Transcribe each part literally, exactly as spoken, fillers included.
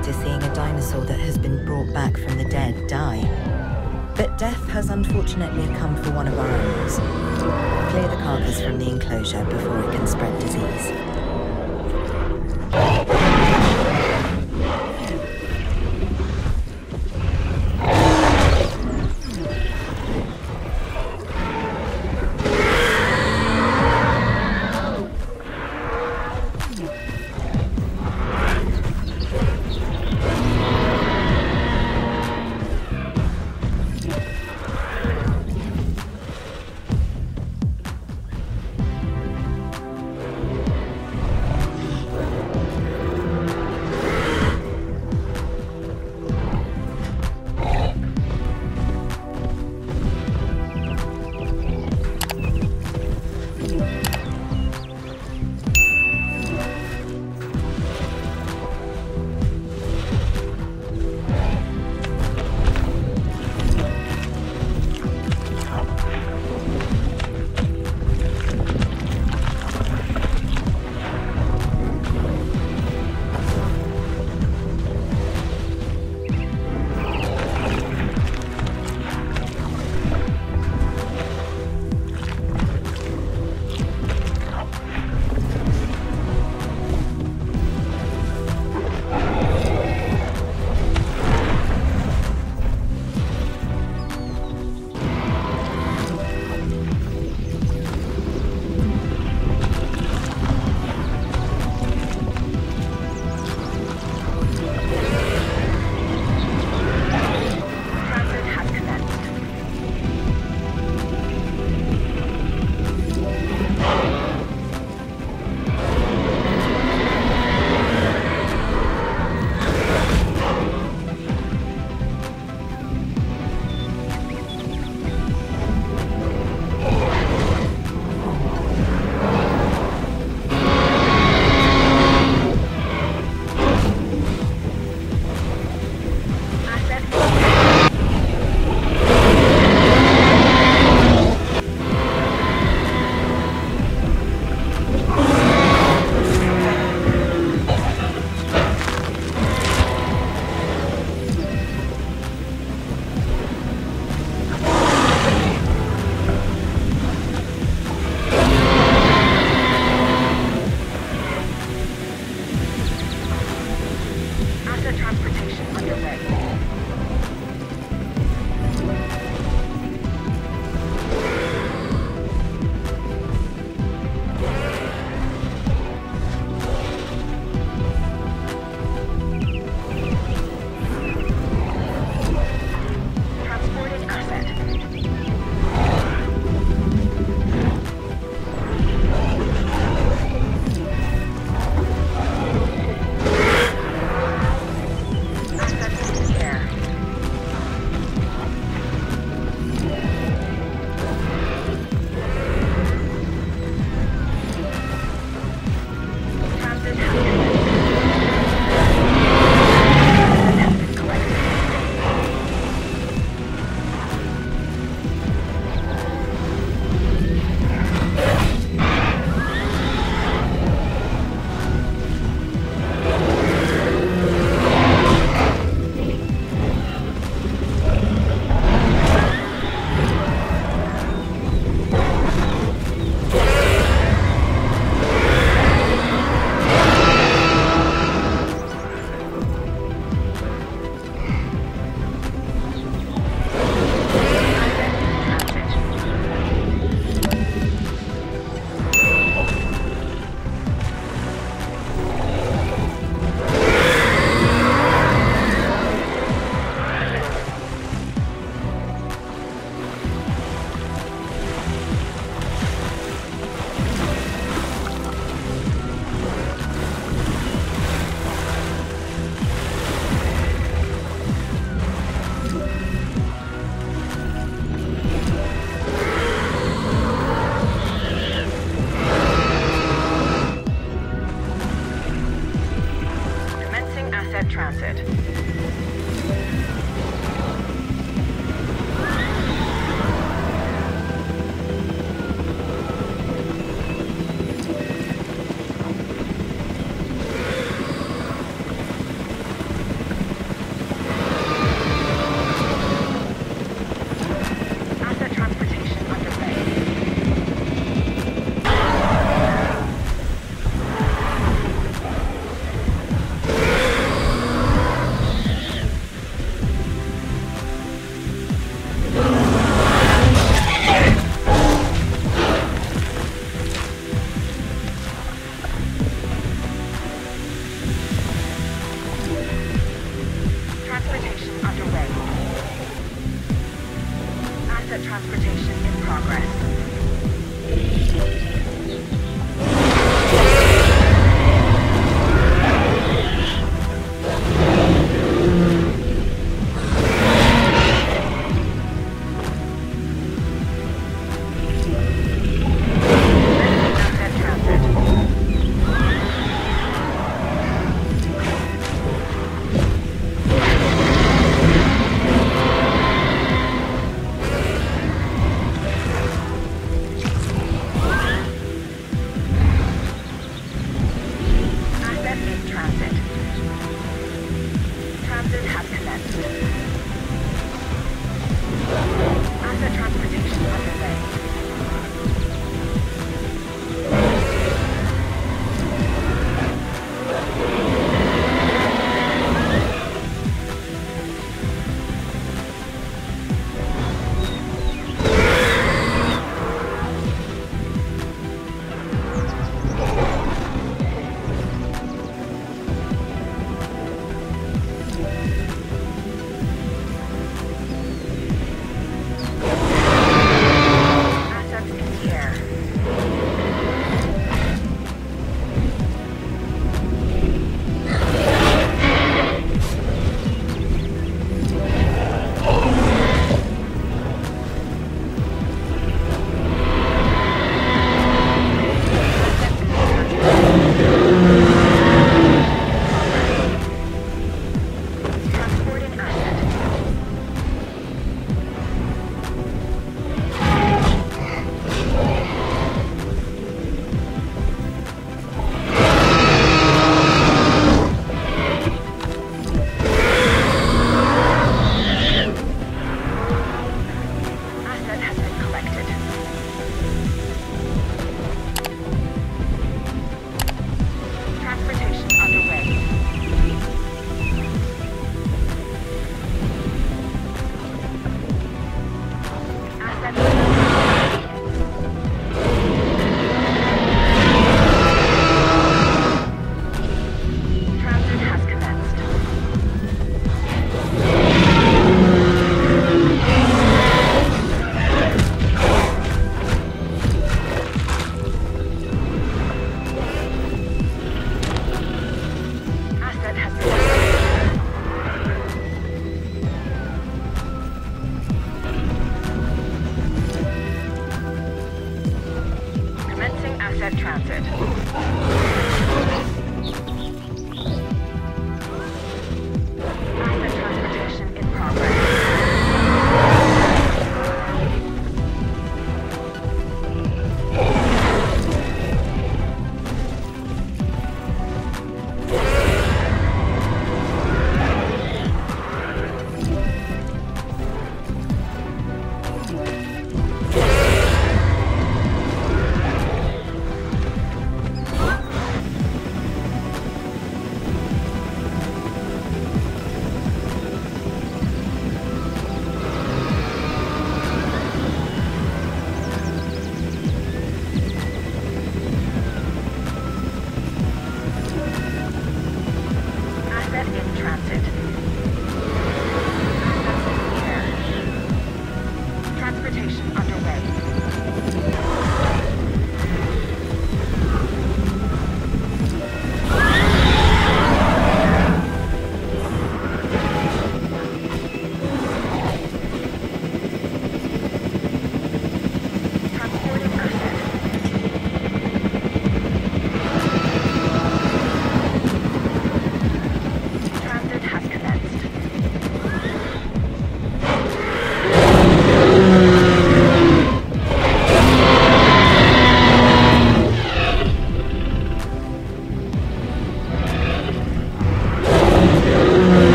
addicted to seeing a dinosaur that has been brought back from the dead die. But death has unfortunately come for one of our animals. Clear the carcass from the enclosure before it can spread disease.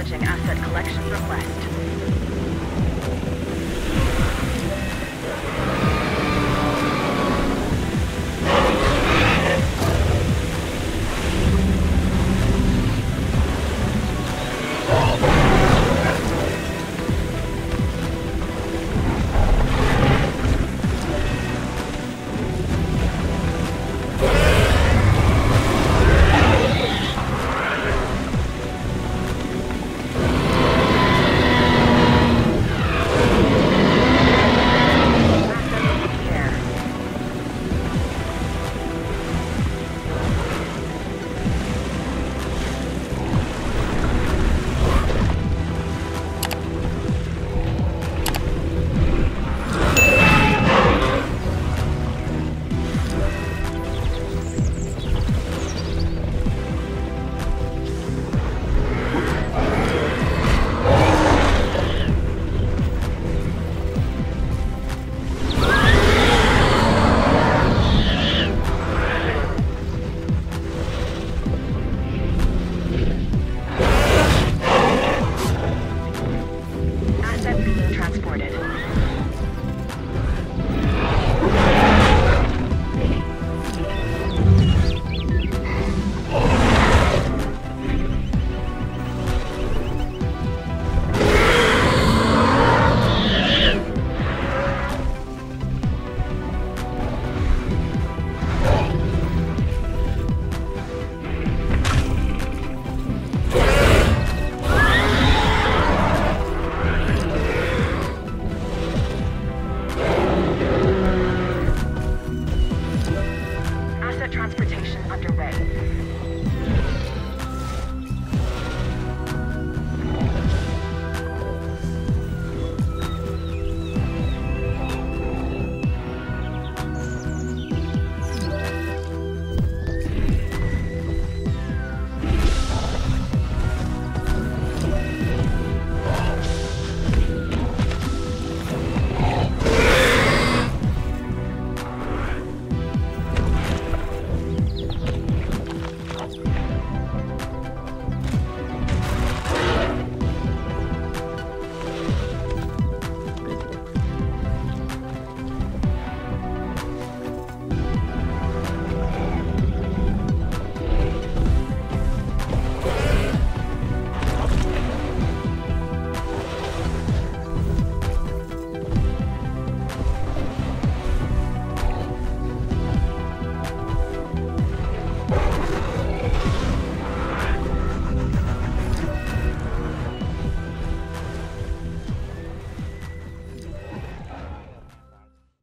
Acknowledging asset collection request.